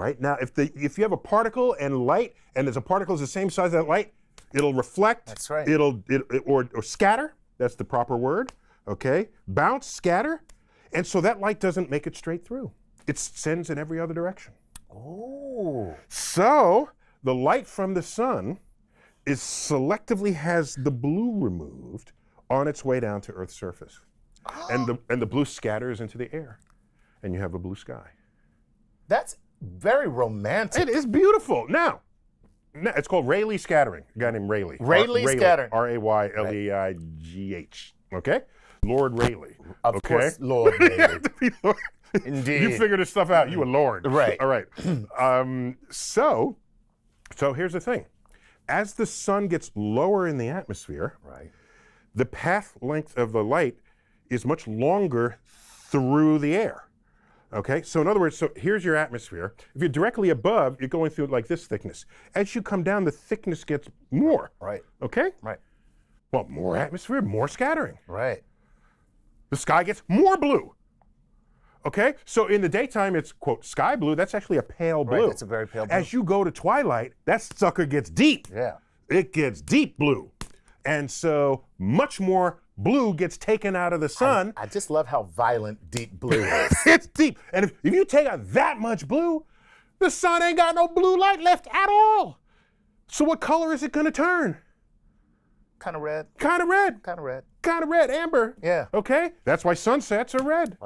All right, now if you have a particle and light, and there's a particle that's the same size as that light, it'll reflect. That's right. Or scatter. That's the proper word. Okay, bounce, scatter, and so that light doesn't make it straight through. It sends in every other direction. Oh. So the light from the sun is selectively has the blue removed on its way down to Earth's surface, oh. and the blue scatters into the air, and you have a blue sky. That's very romantic. It is beautiful. Now it's called Rayleigh Scattering. A guy named Rayleigh. Rayleigh Scattering. R-A-Y-L-E-I-G-H. Okay? Lord Rayleigh. Of course, Lord Rayleigh. Lord. Indeed. You figure this stuff out. You a lord. Right. All right. So here's the thing. As the sun gets lower in the atmosphere, right, the path length of the light is much longer through the air. Okay, so in other words, so here's your atmosphere. If you're directly above, you're going through like this thickness. As you come down, the thickness gets more. Right. Okay? Right. Well, more atmosphere, more scattering. Right. The sky gets more blue. Okay? So in the daytime, it's, quote, sky blue. That's actually a pale blue. Right, that's a very pale blue. As you go to twilight, that sucker gets deep. Yeah. It gets deep blue. And so much more blue gets taken out of the sun. I just love how violent deep blue is. It's deep. And if you take out that much blue, the sun ain't got no blue light left at all. So what color is it gonna turn? Kind of red. Kind of red. Kind of red. Kind of red, amber. Yeah. Okay? That's why sunsets are red.